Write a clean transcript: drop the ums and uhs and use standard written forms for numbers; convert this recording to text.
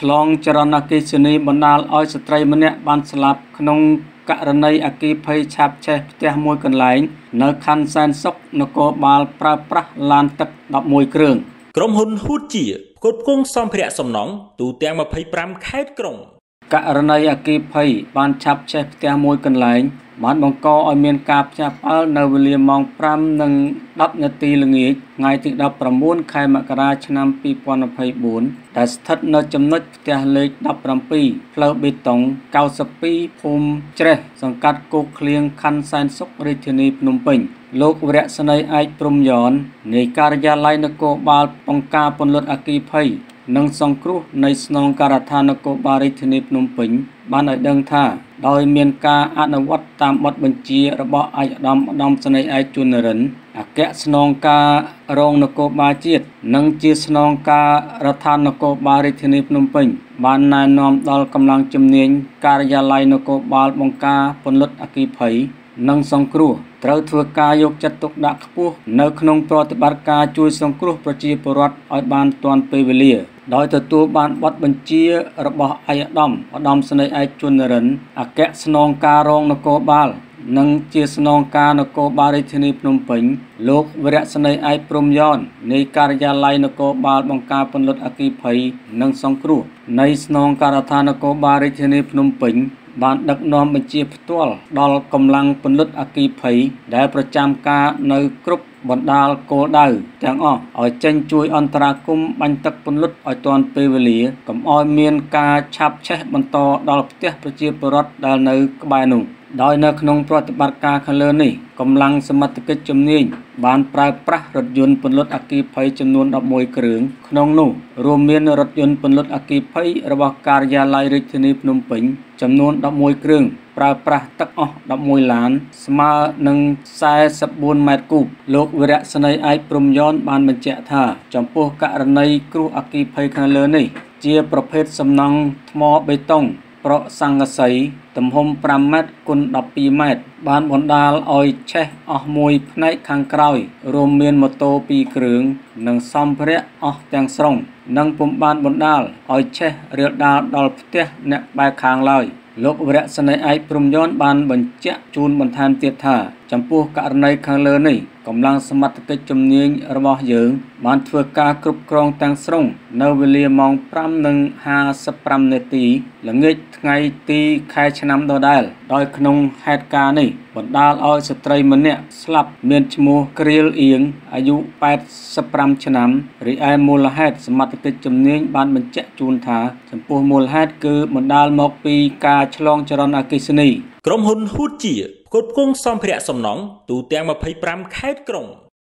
ฉลองจรานาคีชนีบรรดาอ้อยสตรีมันเนี่ยบานสลับขนมกะระในอาคีภัยฉับเชฟเตะมวยกันไหลเนื้อคันแซนซกนกบาลปราปราลานตักดับมวยเครื่องกรมหุนฮูจีกดกุ้งซอมเพะสมน้องตูเตียงมาภัยปรำแค่กรงกะระในอาคีภัยบานฉับเชฟเตะมวยกันไหลบ้านบางกอเมียนกาบชาเปลนวเลียมองพรำหนึ่งดับนาทีหนึ่งอีกไงติดดับประมุ่นใครมกราชนำปีปอนภัยบุญแต่สถัดนจำนวนเทเลดับประมปีเพลบิตงเก้าสปีภูมิเจรสังกัดกุเคลียงคันแซนซกริทนีพนมเป่งโลกเวรสนัยไอปรุมยอนในการยาไลนโกบาลปองกาปนลดอากีภัยนังสองครูในสนองการธานโกบาริทนิพนมปิงบ้านไอเดิงท่าโดยเมียนกาอนุวัตตามบทบัญชีระบอบไอดำดำสนัยไอจุนรินอาแกสนองการองนโกบาจิตนังจีสนองการธานโกบาริทนิพนมปิงบ้านนายนอมดอลกำลังจำเนียงการยาไลนโกบาลบงกาปนลดอากีไผนังสองครูเท้าทัวกายกจัดตกดักปูในขนมปลอดบัตรกาจุยสงครุประจีปรัตอัยบานตอนเปเวเลียโดยตัวบานวัดบัญชีระบอบไอดอมอดอมสนัยไอจุนรินอาแกสนองการองนโกบาลนังจีสนองการนโกบาลิทนิพนมปิงโลกเวรสนัยไอปรุมยอนในการยาไลนโกบาลบงกาปนลดอากีภัยนังสองครูในสนองการธานโกบาลิทนิพนมปิงบานดักนอมบัญชีพตัวดอลกำลังปนลดอากีภัยได้ประจำการในกรุ๊ปบดดาลโกดาวแตงอ้อไอเจนจุยอันตราคุมบันตักปนลดไอตอนเปเวลีกับไอเมียนกาชับเชะบรรโตดอลเตี้ยประชีปรัตดาลในกบายหนุ่มโดยในขนมปฏิบัติการขั้นเลิศนี้กำลังสมัติกิจจำเนียงบานปลายประรถยนต์ปนลดอากีภัยจำนวนดับมวยเกลืองขนมนู่รวมเมียนรถยนต์ปนลดอากีภัยระบอบการยาไลริชนีพนมปิงจำนวนดับมวยเกลืองปลายประตักอ้อดับมวยหลานสมาหนึ่งสายสบูนแมตกูโลกเวรสนัยไอปรุมย้อนบานบรรเจท่าจำพวกกะระในครูอากีภัยขั้นเลิศนี้เจียประเภทสำนังหมอใบตองเพราะสังกสัยตำหมประเมตกุนดับปีเมตบานบนดาลออยเชะออมวยในขังกรอยรวมเมียนมโตปีเกลืองนังซ้อมเพระออแตงสรงนังปุ่มบานบนดาลออยเชะเรือดาลดอลเตะเนบายคางลอยโลกเวรสนัยไอปรุมย้อนบานบรรเจจูนบรรทานเตียธาจำพวกกะระในขังเลนี่กำลังสมัติกิจจำเนียงระบอบเยืองบานเถื่อการกรุบกรองแตงสรงนวเลียมองพรำหนึ่งห้าสปรำเนตีหลังเงยไงตีใครชนะดอได้โดยขนมเหตุการณ์นี้บรรดาอ้อยสตรีมันเนี่ยสลับเมียนชมูเกลียเอียงอายุ8สปรำชนะหรือไอมูลเหตุสมัติกิจจำเนียงบานบรรเจจูนถาจำพวกมูลเหตุคือบรรดาหมอกปีกาฉลองจรนากิสนีกรมหุนฮูจีกดกุ้งซอมเพะสมน้องตูเตียงมาภัยปรำแค่กรง